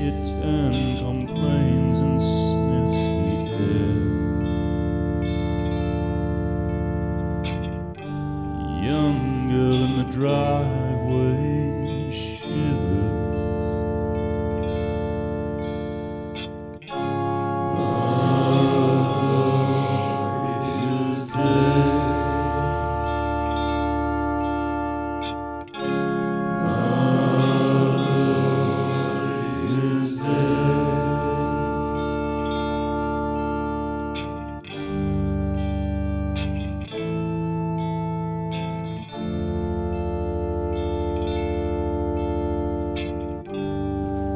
It and complains and sniffs the air. Young girl in the driveway shivers. Love is dead.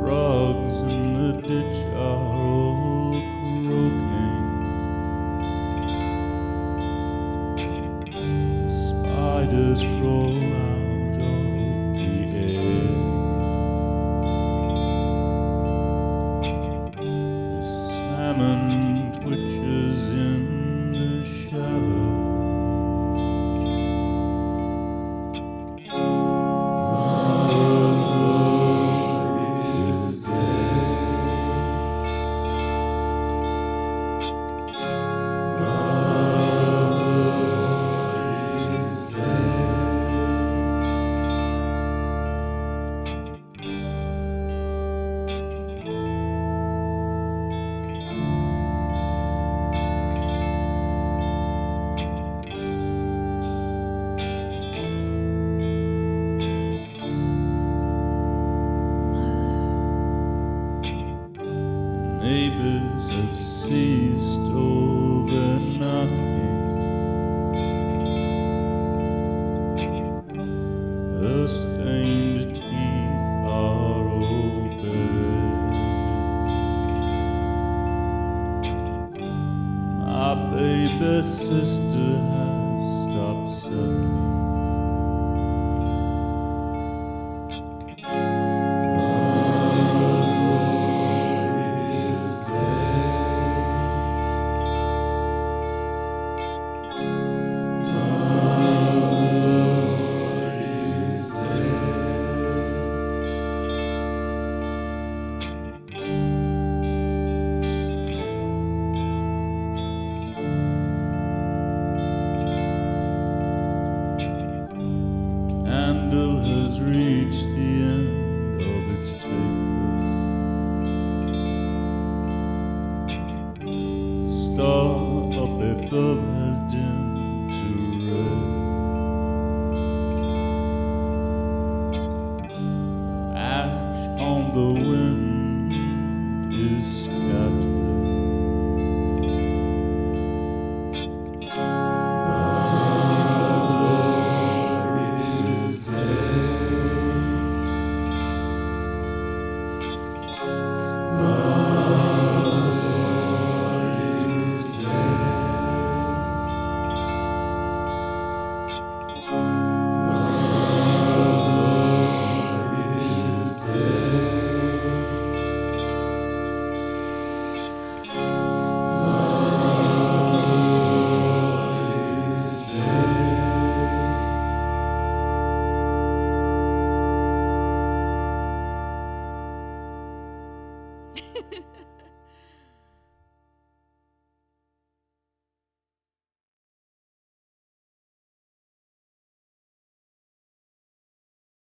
Frogs in the ditch are all croaking. Spiders crawl out of the air. The salmon twitches in the shallows. Neighbors have ceased all their knocking. Her stained teeth are all bare. My baby sister has stopped sucking. Has reached the end of its taper. The star up above has dimmed to red. Ash on the wind is scattered.